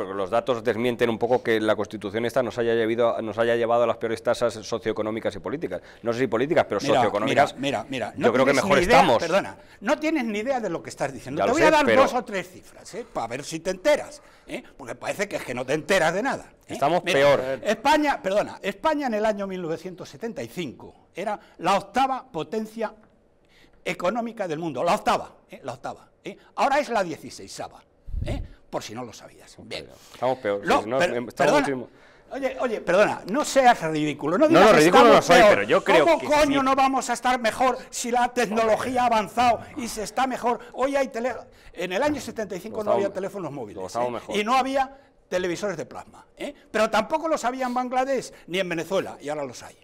Los datos desmienten un poco que la Constitución esta nos haya llevado a las peores tasas socioeconómicas y políticas. No sé si políticas, pero mira, socioeconómicas. Mira, yo creo que mejor estamos. Perdona, no tienes ni idea de lo que estás diciendo. Ya te voy a dar dos o tres cifras, para ver si te enteras, porque parece que es que no te enteras de nada. Estamos peor. España, perdona, España en el año 1975 era la octava potencia económica del mundo, la octava, ahora es la 16ª, por si no lo sabías. Bien. Estamos peor. No, si no, estamos oye, perdona, no seas ridículo. No, digas ridículo no soy, pero yo creo que... ¿Cómo coño no vamos a estar mejor si la tecnología ha avanzado y se está mejor? Hoy hay en el año 75 no había teléfonos móviles, y no había televisores de plasma, pero tampoco los había en Bangladesh ni en Venezuela, y ahora los hay,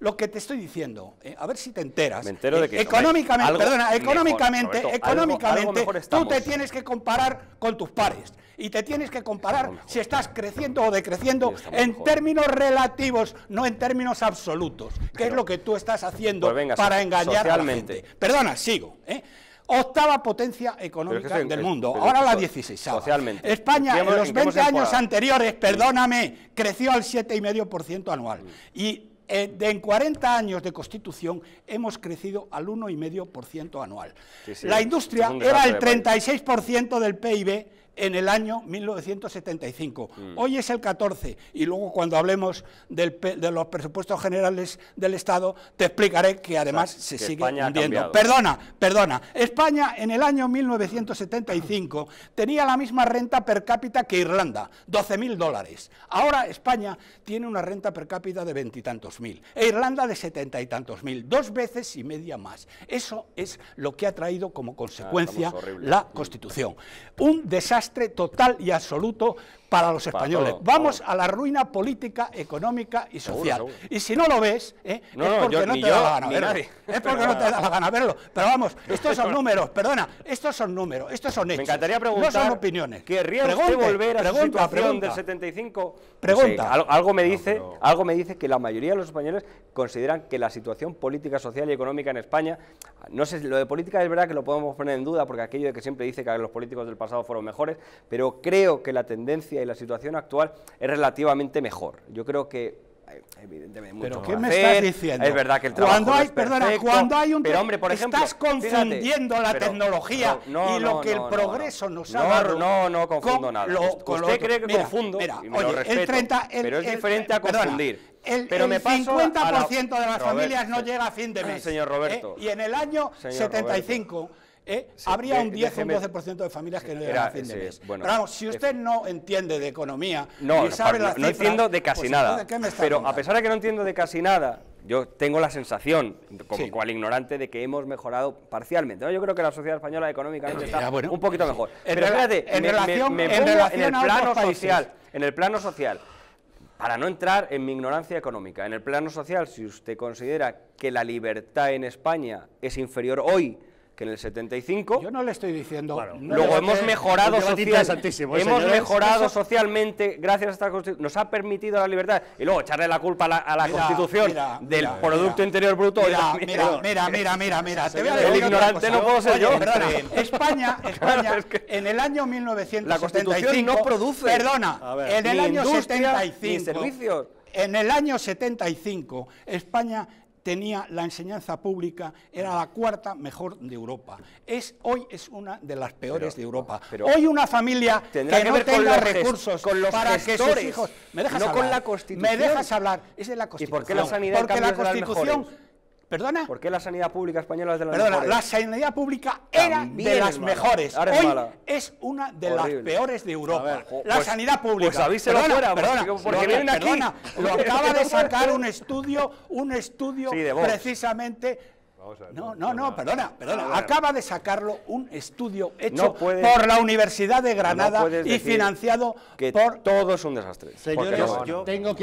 Lo que te estoy diciendo, a ver si te enteras. Me entero de que económicamente, económicamente, tú te tienes que comparar con tus pares y te tienes que comparar si estás creciendo o decreciendo en términos relativos, no en términos absolutos, que es lo que tú estás haciendo para engañar a la gente. Perdona, sigo, octava potencia económica del mundo, ahora la 16ª. España en los 20 años anteriores, perdóname, creció al 7,5% anual, y en 40 años de Constitución hemos crecido al 1,5% anual. Sí, la industria era el 36% del PIB en el año 1975. Hoy es el 14%, y luego cuando hablemos de los presupuestos generales del Estado te explicaré que además se sigue hundiendo. Perdona. España en el año 1975 tenía la misma renta per cápita que Irlanda, 12.000 dólares. Ahora España tiene una renta per cápita de 20 y tantos mil, e Irlanda de 70 y tantos mil, 2,5 veces más. Eso es lo que ha traído como consecuencia la Constitución. Un desastre total y absoluto para los españoles. Vamos a la ruina política, económica y social. Seguro. Y si no lo ves, es porque no te da la gana verlo. Es porque no te da la gana verlo. Pero vamos, estos son números, perdona, estos son números, estos son hechos. Me encantaría preguntar, no son opiniones. ¿Querría usted volver a la situación del 75? Pregunta. No sé, algo me dice que la mayoría de los españoles consideran que la situación política, social y económica en España, no sé, lo de política es verdad que lo podemos poner en duda, porque aquello de que siempre dice que los políticos del pasado fueron mejores, pero creo que la tendencia y la situación actual es relativamente mejor. Yo creo que evidentemente mucho ¿Pero qué me estás diciendo? Es verdad que el trabajo pero hombre, por ejemplo, estás confundiendo la tecnología y lo que el progreso nos ha dado. No confundo nada. Usted cree que confundo, y me lo respeto, pero es diferente a confundir. Pero el 50% de las familias no llega a fin de mes. Señor Roberto. Y en el año 75... habría un 10 o un 12% de familias que no llegan a fin de mes. Pero vamos, si usted no entiende de economía, ni sabe las cifras, no entiendo de casi nada. Pero a pesar de que no entiendo de casi nada, yo tengo la sensación, como cual ignorante, de que hemos mejorado parcialmente, ¿no? Yo creo que la sociedad española económicamente está un poquito mejor. Pero espérate, en el plano social, para no entrar en mi ignorancia económica, en el plano social, si usted considera que la libertad en España es inferior hoy que en el 75... Yo no le estoy diciendo... Bueno, luego hemos mejorado socialmente gracias a esta Constitución, nos ha permitido la libertad, y luego echarle la culpa a la Constitución del Producto Interior Bruto... Mira, te voy a decir el ignorante no puedo ser yo. España en el año 1975... La Constitución no produce... Perdona, en el año 75... En el año 75, España... tenía la enseñanza pública, era la cuarta mejor de Europa. Hoy es una de las peores de Europa. Hoy una familia que no tenga recursos para que sus hijos... ¿Me dejas hablar? Con la Constitución. Me dejas hablar, es de la Constitución. ¿Y por qué la sanidad ¿Perdona? ¿Por qué la sanidad pública española es de las mejores? La sanidad pública era de las mejores. Hoy es una de las peores de Europa. La sanidad pública. Pues avíselo fuera, porque vienen aquí. Lo acaba de sacar un estudio precisamente... Acaba de sacarlo un estudio hecho por la Universidad de Granada y financiado por... Todo es un desastre. Señores, yo tengo que...